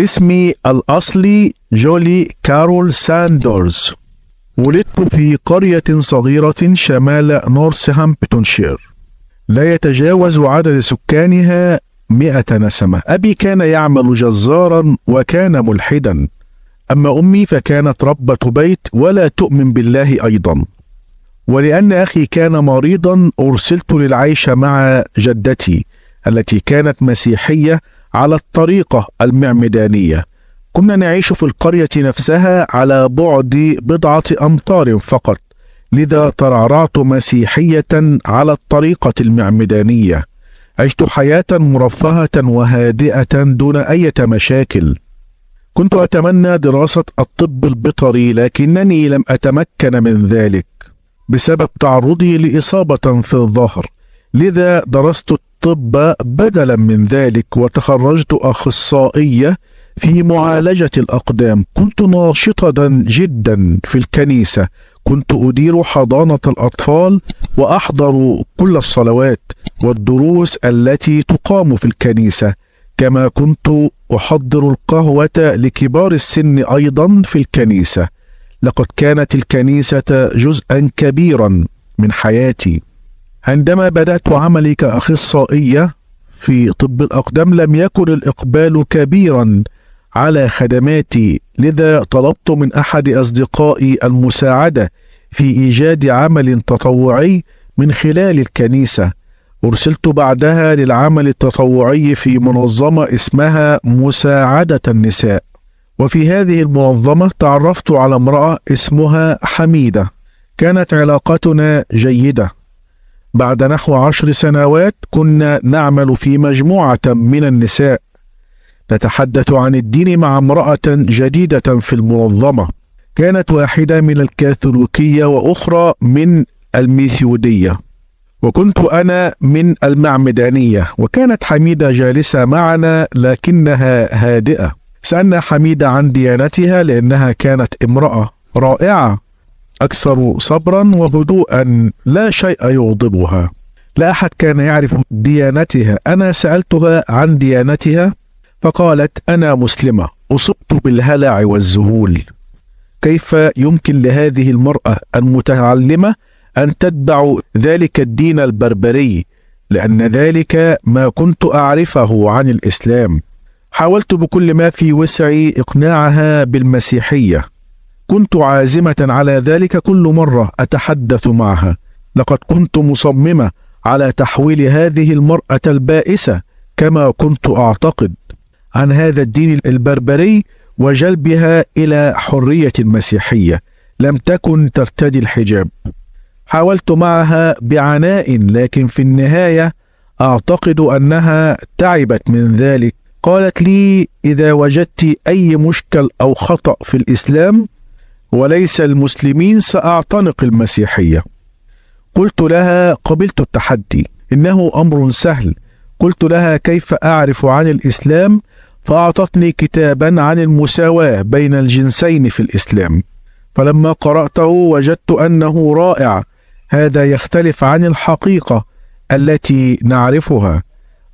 اسمي الأصلي جولي كارول ساندرز. ولدت في قرية صغيرة شمال نورثهامبتونشير لا يتجاوز عدد سكانها 100 نسمة. أبي كان يعمل جزارا وكان ملحدا، أما أمي فكانت ربة بيت ولا تؤمن بالله أيضا. ولأن أخي كان مريضا أرسلت للعيش مع جدتي التي كانت مسيحية على الطريقة المعمدانية. كنا نعيش في القرية نفسها على بعد 7 أمتار فقط، لذا ترعرعت مسيحية على الطريقة المعمدانية. عشت حياة مرفهة وهادئة دون أي مشاكل. كنت أتمنى دراسة الطب البيطري لكنني لم أتمكن من ذلك بسبب تعرضي لإصابة في الظهر، لذا درست الطب بدلا من ذلك وتخرجت أخصائية في معالجة الأقدام. كنت ناشطة جدا في الكنيسة، كنت أدير حضانة الأطفال وأحضر كل الصلوات والدروس التي تقام في الكنيسة، كما كنت أحضر القهوة لكبار السن أيضا في الكنيسة. لقد كانت الكنيسة جزءا كبيرا من حياتي. عندما بدأت عملي كأخصائية في طب الأقدام لم يكن الإقبال كبيرا على خدماتي، لذا طلبت من أحد أصدقائي المساعدة في إيجاد عمل تطوعي من خلال الكنيسة. أرسلت بعدها للعمل التطوعي في منظمة اسمها مساعدة النساء، وفي هذه المنظمة تعرفت على امرأة اسمها حميدة. كانت علاقتنا جيدة. بعد نحو 10 سنوات كنا نعمل في مجموعة من النساء، نتحدث عن الدين مع امرأة جديدة في المنظمة. كانت واحدة من الكاثوليكية وأخرى من الميثودية، وكنت أنا من المعمدانية، وكانت حميدة جالسة معنا لكنها هادئة. سألنا حميدة عن ديانتها لأنها كانت امرأة رائعة، أكثر صبرا وهدوءا، لا شيء يغضبها، لا أحد كان يعرف ديانتها. أنا سألتها عن ديانتها فقالت أنا مسلمة. أصبت بالهلع والذهول، كيف يمكن لهذه المرأة المتعلمة أن تتبع ذلك الدين البربري، لأن ذلك ما كنت أعرفه عن الإسلام. حاولت بكل ما في وسعي إقناعها بالمسيحية، كنت عازمة على ذلك كل مرة أتحدث معها. لقد كنت مصممة على تحويل هذه المرأة البائسة كما كنت أعتقد عن هذا الدين البربري وجلبها إلى حرية المسيحية. لم تكن ترتدي الحجاب. حاولت معها بعناء، لكن في النهاية أعتقد أنها تعبت من ذلك. قالت لي إذا وجدت أي مشكل أو خطأ في الإسلام وليس المسلمين سأعتنق المسيحية. قلت لها قبلت التحدي، إنه أمر سهل. قلت لها كيف أعرف عن الإسلام، فأعطتني كتابا عن المساواة بين الجنسين في الإسلام، فلما قرأته وجدت أنه رائع. هذا يختلف عن الحقيقة التي نعرفها.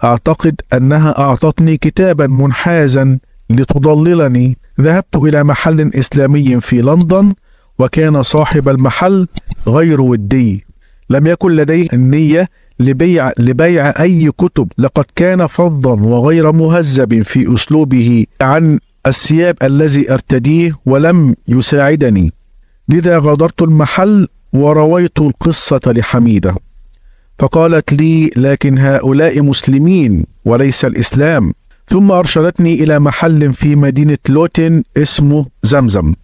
أعتقد أنها أعطتني كتابا منحازا لتضللني. ذهبت إلى محل إسلامي في لندن، وكان صاحب المحل غير ودي، لم يكن لديه النية لبيع أي كتب. لقد كان فظا وغير مهذب في أسلوبه عن الثياب الذي أرتديه ولم يساعدني، لذا غادرت المحل ورويت القصة لحميدة. فقالت لي لكن هؤلاء مسلمين وليس الإسلام. ثم أرشدتني إلى محل في مدينة لوتين اسمه زمزم،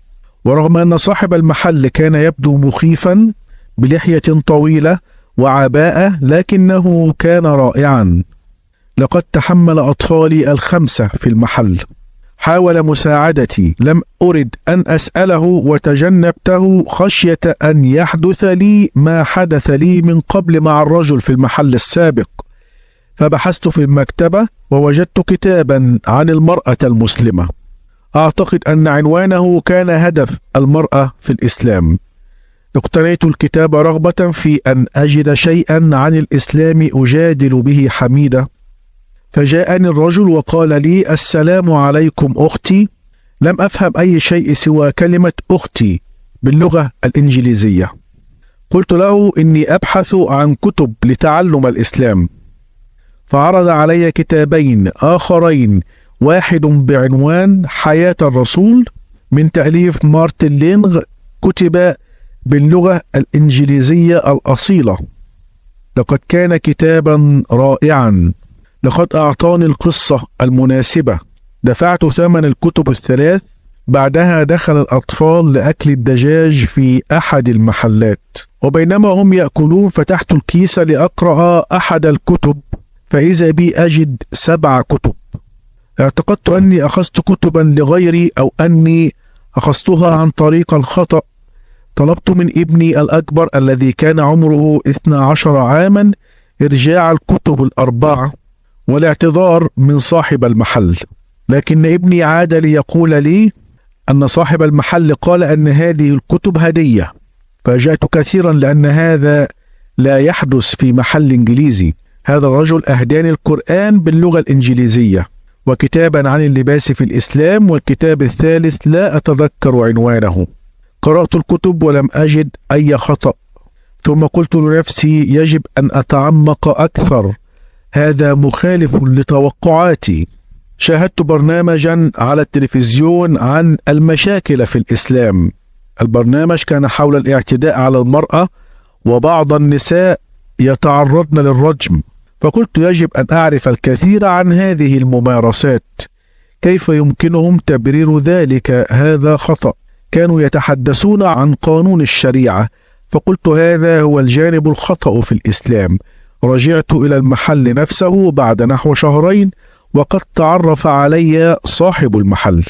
ورغم أن صاحب المحل كان يبدو مخيفا بلحية طويلة وعباءة لكنه كان رائعا. لقد تحمل أطفالي ال5 في المحل. حاول مساعدتي، لم أرد أن أسأله وتجنبته خشية أن يحدث لي ما حدث لي من قبل مع الرجل في المحل السابق. فبحثت في المكتبة ووجدت كتابا عن المرأة المسلمة، أعتقد أن عنوانه كان هدف المرأة في الإسلام. اقتنيت الكتاب رغبة في أن أجد شيئا عن الإسلام أجادل به حميدة، فجاءني الرجل وقال لي: السلام عليكم أختي. لم أفهم أي شيء سوى كلمة أختي باللغة الإنجليزية. قلت له إني أبحث عن كتب لتعلم الإسلام، فعرض علي كتابين آخرين، واحد بعنوان حياة الرسول من تأليف مارتن لينغ، كتب باللغة الإنجليزية الأصيلة. لقد كان كتابا رائعا، لقد أعطاني القصة المناسبة. دفعت ثمن الكتب الثلاث. بعدها دخل الأطفال لأكل الدجاج في أحد المحلات، وبينما هم يأكلون فتحت الكيس لأقرأ أحد الكتب، فإذا بي أجد 7 كتب. اعتقدت أني أخذت كتبا لغيري أو أني أخذتها عن طريق الخطأ. طلبت من ابني الأكبر الذي كان عمره 12 عاما إرجاع الكتب 4 والاعتذار من صاحب المحل، لكن ابني عاد ليقول لي أن صاحب المحل قال أن هذه الكتب هدية. فاجأت كثيرا لأن هذا لا يحدث في محل إنجليزي. هذا الرجل أهداني القرآن باللغة الإنجليزية وكتابا عن اللباس في الإسلام، والكتاب الثالث لا أتذكر عنوانه. قرأت الكتب ولم أجد أي خطأ، ثم قلت لنفسي يجب أن أتعمق أكثر، هذا مخالف لتوقعاتي. شاهدت برنامجا على التلفزيون عن المشاكل في الإسلام. البرنامج كان حول الاعتداء على المرأة، وبعض النساء يتعرضن للرجم، فقلت يجب أن أعرف الكثير عن هذه الممارسات، كيف يمكنهم تبرير ذلك، هذا خطأ. كانوا يتحدثون عن قانون الشريعة، فقلت هذا هو الجانب الخطأ في الإسلام. رجعت إلى المحل نفسه بعد نحو شهرين، وقد تعرف علي صاحب المحل.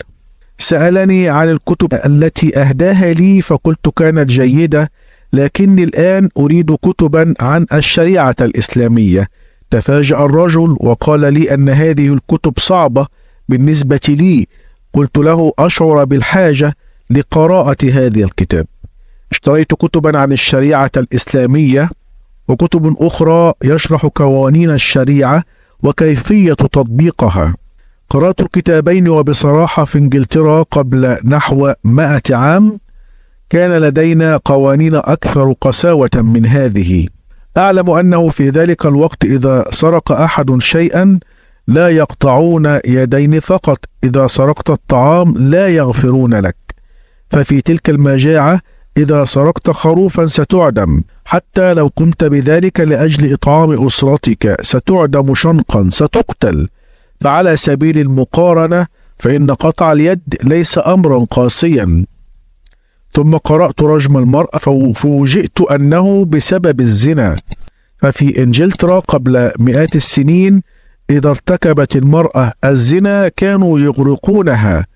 سألني عن الكتب التي أهداها لي، فقلت كانت جيدة، لكني الآن أريد كتبا عن الشريعة الإسلامية. تفاجأ الرجل وقال لي أن هذه الكتب صعبة بالنسبة لي. قلت له أشعر بالحاجة لقراءة هذا الكتاب. اشتريت كتبا عن الشريعة الإسلامية وكتب أخرى يشرح قوانين الشريعة وكيفية تطبيقها. قرأت الكتابين، وبصراحة في إنجلترا قبل نحو 100 عام كان لدينا قوانين أكثر قساوة من هذه. أعلم أنه في ذلك الوقت إذا سرق أحد شيئا لا يقطعون يدين فقط، إذا سرقت الطعام لا يغفرون لك، ففي تلك المجاعة إذا سرقت خروفا ستعدم، حتى لو قمت بذلك لأجل إطعام أسرتك ستعدم شنقا، ستقتل. فعلى سبيل المقارنة فإن قطع اليد ليس أمرا قاسيا. ثم قرأت رجم المرأة، فوجئت أنه بسبب الزنا. ففي إنجلترا قبل مئات السنين إذا ارتكبت المرأة الزنا كانوا يغرقونها.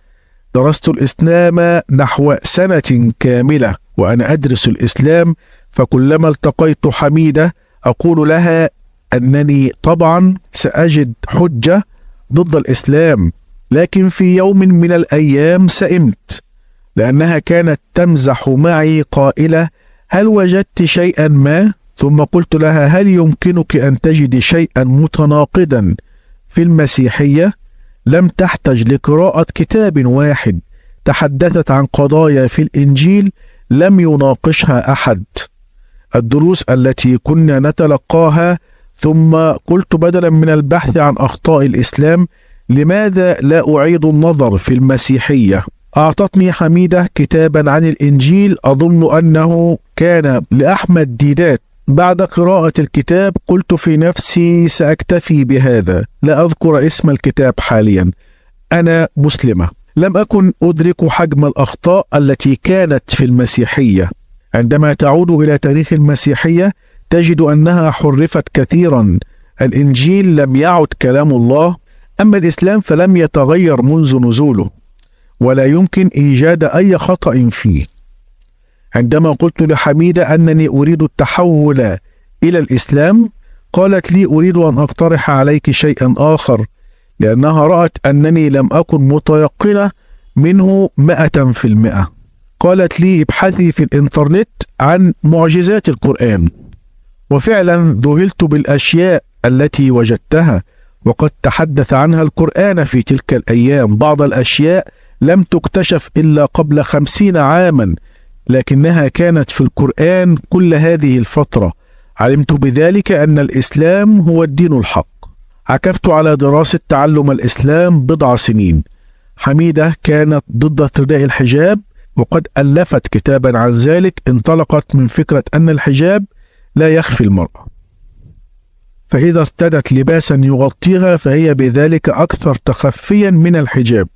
درست الإسلام نحو سنة كاملة وأنا أدرس الإسلام، فكلما التقيت حميدة أقول لها أنني طبعا سأجد حجة ضد الإسلام، لكن في يوم من الأيام سئمت، لأنها كانت تمزح معي قائلة: هل وجدت شيئا ما؟ ثم قلت لها: هل يمكنك أن تجد شيئا متناقضا في المسيحية؟ لم تحتج لقراءة كتاب واحد، تحدثت عن قضايا في الإنجيل لم يناقشها أحد، الدروس التي كنا نتلقاها. ثم قلت بدلا من البحث عن أخطاء الإسلام لماذا لا أعيد النظر في المسيحية؟ أعطتني حميدة كتابا عن الإنجيل، أظن أنه كان لأحمد ديدات. بعد قراءة الكتاب قلت في نفسي سأكتفي بهذا، لا أذكر اسم الكتاب حاليا. أنا مسلمة، لم أكن أدرك حجم الأخطاء التي كانت في المسيحية. عندما تعود إلى تاريخ المسيحية تجد أنها حرفت كثيرا، الإنجيل لم يعد كلام الله، أما الإسلام فلم يتغير منذ نزوله ولا يمكن إيجاد أي خطأ فيه. عندما قلت لحميدة أنني أريد التحول إلى الإسلام قالت لي: أريد أن أقترح عليك شيئا آخر، لأنها رأت أنني لم أكن متيقنة منه 100%. قالت لي: ابحثي في الإنترنت عن معجزات القرآن. وفعلا ذهلت بالأشياء التي وجدتها، وقد تحدث عنها القرآن في تلك الأيام. بعض الأشياء لم تكتشف إلا قبل 50 عاما، لكنها كانت في القرآن كل هذه الفترة. علمت بذلك أن الإسلام هو الدين الحق. عكفت على دراسة تعلم الإسلام 4 سنين. حميدة كانت ضد ارتداء الحجاب، وقد ألفت كتابا عن ذلك، انطلقت من فكرة أن الحجاب لا يخفي المرأة، فإذا ارتدت لباسا يغطيها فهي بذلك أكثر تخفيا من الحجاب.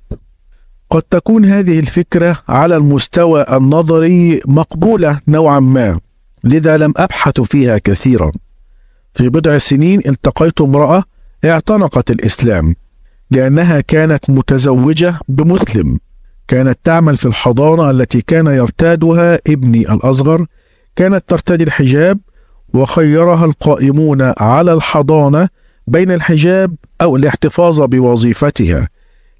قد تكون هذه الفكرة على المستوى النظري مقبولة نوعا ما، لذا لم أبحث فيها كثيرا. في 4 سنين التقيت امرأة اعتنقت الإسلام لأنها كانت متزوجة بمسلم، كانت تعمل في الحضانة التي كان يرتادها ابني الأصغر، كانت ترتدي الحجاب، وخيرها القائمون على الحضانة بين الحجاب أو الاحتفاظ بوظيفتها،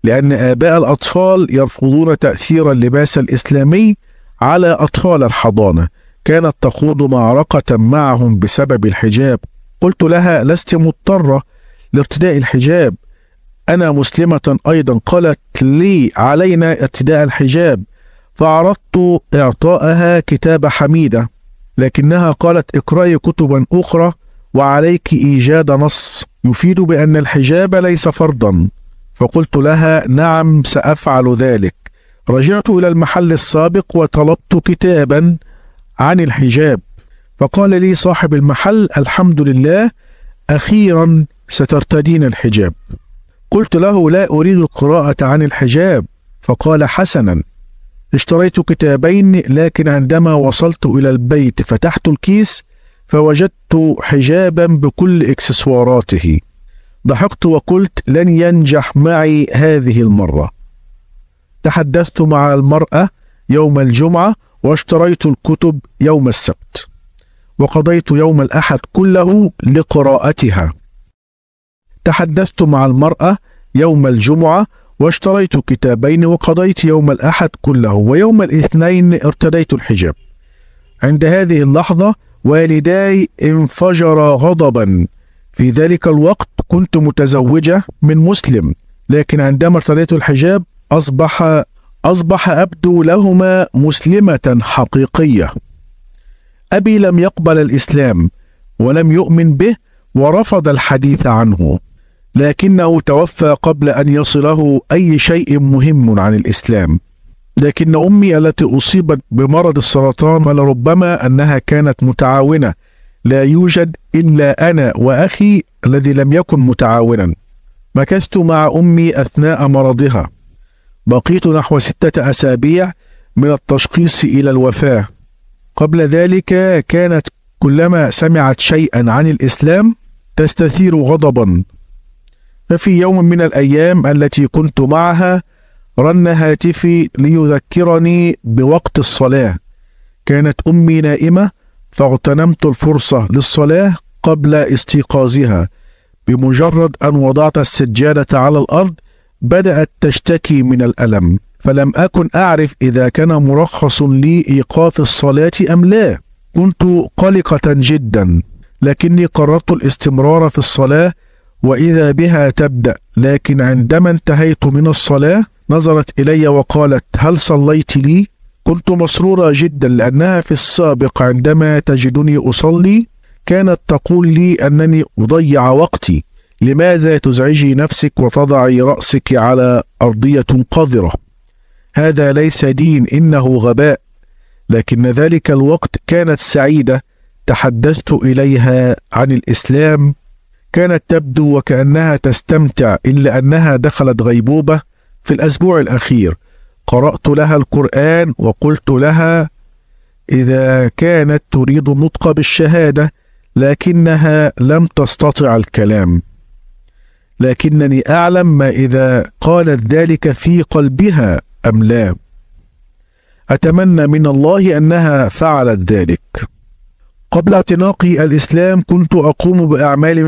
لأن آباء الأطفال يرفضون تأثير اللباس الإسلامي على أطفال الحضانة. كانت تخوض معركة معهم بسبب الحجاب. قلت لها: لست مضطرة لارتداء الحجاب، أنا مسلمة أيضا. قالت لي: علينا ارتداء الحجاب. فعرضت إعطائها كتاب حميدة، لكنها قالت: اقرأي كتبا أخرى وعليك إيجاد نص يفيد بأن الحجاب ليس فرضا. فقلت لها: نعم، سأفعل ذلك. رجعت إلى المحل السابق وطلبت كتابا عن الحجاب، فقال لي صاحب المحل: الحمد لله، أخيرا سترتدين الحجاب. قلت له: لا أريد القراءة عن الحجاب. فقال: حسنا. اشتريت كتابين، لكن عندما وصلت إلى البيت فتحت الكيس فوجدت حجابا بكل إكسسواراته. ضحكت وقلت: لن ينجح معي هذه المرة. تحدثت مع المرأة يوم الجمعة، واشتريت الكتب يوم السبت، وقضيت يوم الأحد كله لقراءتها. تحدثت مع المرأة يوم الجمعة، واشتريت كتابين، وقضيت يوم الأحد كله، ويوم الاثنين ارتديت الحجاب. عند هذه اللحظة والداي انفجرا غضبا. في ذلك الوقت كنت متزوجة من مسلم، لكن عندما ارتديت الحجاب أصبح أبدو لهما مسلمة حقيقية. أبي لم يقبل الإسلام ولم يؤمن به ورفض الحديث عنه، لكنه توفى قبل أن يصله أي شيء مهم عن الإسلام. لكن أمي التي أصيبت بمرض السرطان، فلربما أنها كانت متعاونة، لا يوجد إلا أنا وأخي الذي لم يكن متعاونا. مكثت مع أمي أثناء مرضها، بقيت نحو 6 أسابيع من التشخيص إلى الوفاة. قبل ذلك كانت كلما سمعت شيئا عن الإسلام تستثير غضبا. ففي يوم من الأيام التي كنت معها رن هاتفي ليذكرني بوقت الصلاة. كانت أمي نائمة، فاغتنمت الفرصة للصلاة قبل استيقاظها. بمجرد أن وضعت السجادة على الأرض بدأت تشتكي من الألم، فلم أكن أعرف إذا كان مرخص لي إيقاف الصلاة أم لا. كنت قلقة جدا، لكني قررت الاستمرار في الصلاة، وإذا بها تبدأ. لكن عندما انتهيت من الصلاة نظرت إلي وقالت: هل صليت لي؟ كنت مسرورة جدا، لأنها في السابق عندما تجدني أصلي كانت تقول لي أنني أضيع وقتي. لماذا تزعجي نفسك وتضعي رأسك على أرضية قذرة؟ هذا ليس دين، إنه غباء. لكن ذلك الوقت كانت سعيدة، تحدثت إليها عن الإسلام، كانت تبدو وكأنها تستمتع، إلا أنها دخلت غيبوبة في الأسبوع الأخير. قرأت لها القرآن وقلت لها: إذا كانت تريد النطق بالشهادة، لكنها لم تستطع الكلام، لكنني أعلم ما إذا قالت ذلك في قلبها أم لا. أتمنى من الله أنها فعلت ذلك. قبل اعتناقي الإسلام كنت أقوم بأعمال